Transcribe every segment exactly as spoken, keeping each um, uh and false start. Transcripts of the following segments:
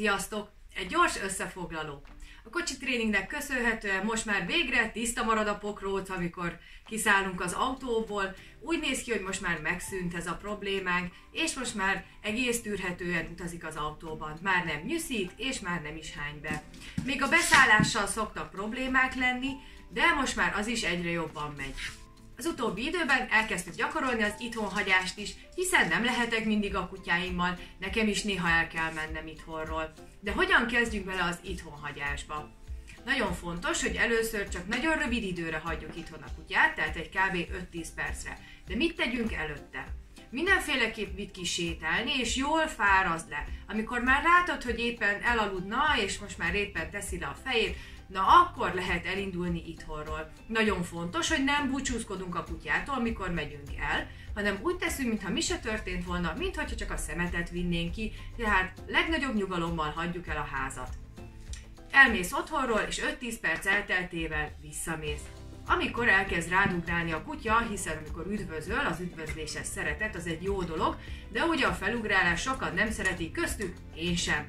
Sziasztok! Egy gyors összefoglaló. A kocsi tréningnek köszönhetően most már végre tiszta marad a pokróc, amikor kiszállunk az autóból. Úgy néz ki, hogy most már megszűnt ez a problémánk, és most már egész tűrhetően utazik az autóban. Már nem nyűszít, és már nem is hány be. Még a beszállással szoktak problémák lenni, de most már az is egyre jobban megy. Az utóbbi időben elkezdtük gyakorolni az itthonhagyást is, hiszen nem lehetek mindig a kutyáimmal, nekem is néha el kell mennem itthonról. De hogyan kezdjünk bele az itthonhagyásba? Nagyon fontos, hogy először csak nagyon rövid időre hagyjuk itthon a kutyát, tehát egy kb. öt-tíz percre. De mit tegyünk előtte? Mindenféleképp vidd ki sétálni, és jól fárazd le. Amikor már látod, hogy éppen elaludna, és most már éppen teszi le a fejét, na akkor lehet elindulni itthonról. Nagyon fontos, hogy nem búcsúzkodunk a kutyától, mikor megyünk el, hanem úgy teszünk, mintha mi se történt volna, mintha csak a szemetet vinnénk ki, tehát legnagyobb nyugalommal hagyjuk el a házat. Elmész otthonról, és öt-tíz perc elteltével visszamész. Amikor elkezd rádugrálni a kutya, hiszen amikor üdvözöl, az üdvözléses szeretet az egy jó dolog, de ugye a felugrálás sokan nem szeretik, köztük én sem.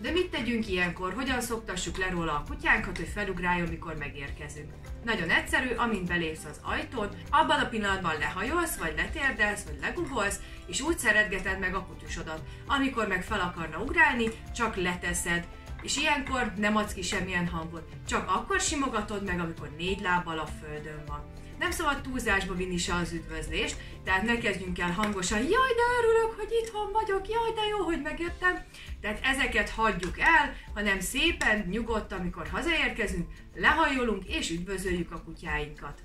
De mit tegyünk ilyenkor? Hogyan szoktassuk le róla a kutyánkat, hogy felugráljon, mikor megérkezünk? Nagyon egyszerű, amint belépsz az ajtón, abban a pillanatban lehajolsz, vagy letérdelsz, vagy legugolsz, és úgy szeretgeted meg a kutyusodat. Amikor meg fel akarna ugrálni, csak leteszed. És ilyenkor nem adsz ki semmilyen hangot. Csak akkor simogatod meg, amikor négy lábbal a földön van. Nem szabad túlzásba vinni se az üdvözlést, tehát ne kezdjünk el hangosan, jaj, de örülök, hogy itthon vagyok, jaj, de jó, hogy megjöttem. Tehát ezeket hagyjuk el, hanem szépen, nyugodtan, amikor hazaérkezünk, lehajolunk és üdvözöljük a kutyáinkat.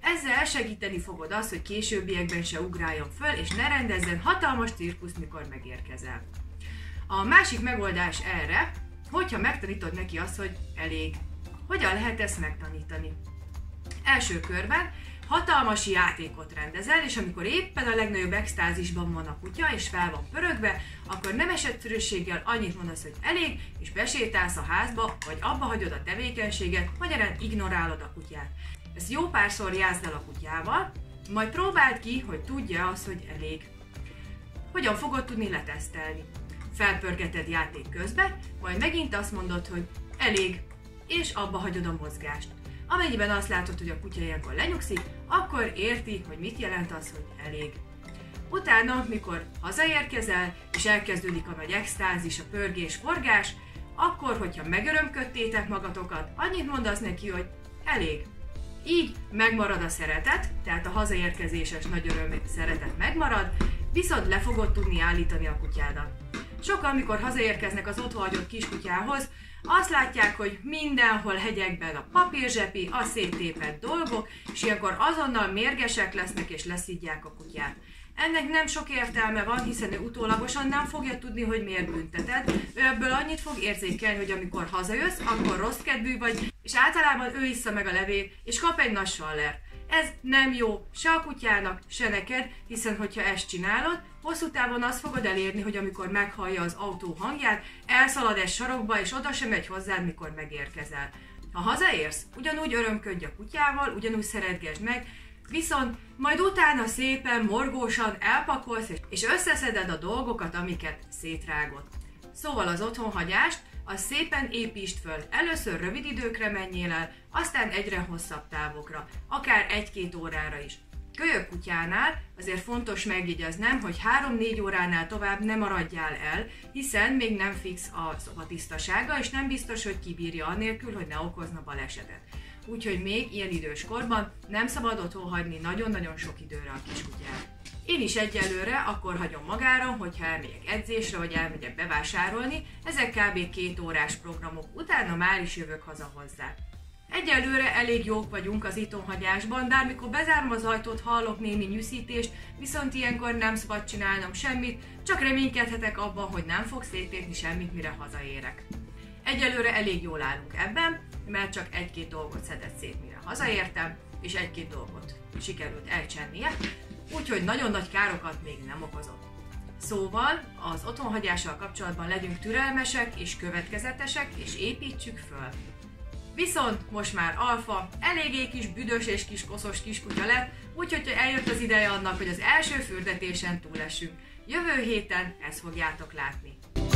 Ezzel segíteni fogod azt, hogy későbbiekben se ugráljon föl, és ne rendezzen hatalmas cirkuszt, mikor megérkezel. A másik megoldás erre, hogyha megtanítod neki azt, hogy elég. Hogyan lehet ezt megtanítani? Első körben hatalmas játékot rendezel, és amikor éppen a legnagyobb extázisban van a kutya, és fel van pörögve, akkor nemes egyszerűséggel annyit mondasz, hogy elég, és besétálsz a házba, vagy abba hagyod a tevékenységet, magyarán ignorálod a kutyát. Ezt jó párszor játszd el a kutyával, majd próbáld ki, hogy tudja azt, hogy elég. Hogyan fogod tudni letesztelni? Felpörgeted játék közben, majd megint azt mondod, hogy elég, és abba hagyod a mozgást. Amennyiben azt látod, hogy a kutya ilyenkor lenyugszik, akkor érti, hogy mit jelent az, hogy elég. Utána, mikor hazaérkezel, és elkezdődik a nagy extázis, a pörgés, forgás, akkor, hogyha megörömködtétek magatokat, annyit mondasz neki, hogy elég. Így megmarad a szeretet, tehát a hazaérkezéses nagy öröm szeretet megmarad, viszont le fogod tudni állítani a kutyádat. Sokan, mikor hazaérkeznek az otthagyott kiskutyához, azt látják, hogy mindenhol hegyekben a papírzsepi, a széttépett dolgok, és ilyenkor azonnal mérgesek lesznek és leszidják a kutyát. Ennek nem sok értelme van, hiszen ő utólagosan nem fogja tudni, hogy miért bünteted. Ő ebből annyit fog érzékelni, hogy amikor hazajössz, akkor rossz kedvű vagy, és általában ő issza meg a levét, és kap egy nagy sallert. Ez nem jó se a kutyának, se neked, hiszen hogyha ezt csinálod, hosszú távon azt fogod elérni, hogy amikor meghallja az autó hangját, elszalad egy sarokba, és oda sem megy hozzád, mikor megérkezel. Ha hazaérsz, ugyanúgy örömködj a kutyával, ugyanúgy szeretgesd meg, viszont majd utána szépen, morgósan elpakolsz, és összeszeded a dolgokat, amiket szétrágod. Szóval az otthonhagyást, azt szépen építsd föl. Először rövid időkre menjél el, aztán egyre hosszabb távokra, akár egy-két órára is. Kölyök kutyánál azért fontos megjegyeznem, hogy három-négy óránál tovább ne maradjál el, hiszen még nem fix a szoba tisztasága, és nem biztos, hogy kibírja anélkül, hogy ne okozna balesetet. Úgyhogy még ilyen idős korban nem szabad otthon hagyni nagyon-nagyon sok időre a kiskutyát. Én is egyelőre akkor hagyom magára, hogyha elmegyek edzésre, vagy elmegyek bevásárolni, ezek kb. Két órás programok, utána már is jövök haza hozzá. Egyelőre elég jók vagyunk az itthonhagyásban, de amikor bezárom az ajtót, hallok némi nyűszítést, viszont ilyenkor nem szabad csinálnom semmit, csak reménykedhetek abban, hogy nem fog széttépni semmit, mire hazaérek. Egyelőre elég jól állunk ebben, mert csak egy-két dolgot szedett szét, mire hazaértem, és egy-két dolgot sikerült elcsennie, úgyhogy nagyon nagy károkat még nem okozott. Szóval az otthonhagyással kapcsolatban legyünk türelmesek és következetesek, és építsük föl. Viszont most már Alfa eléggé kis büdös és kis koszos kiskutya lett, úgyhogy eljött az ideje annak, hogy az első fürdetésen túlessünk. Jövő héten ezt fogjátok látni.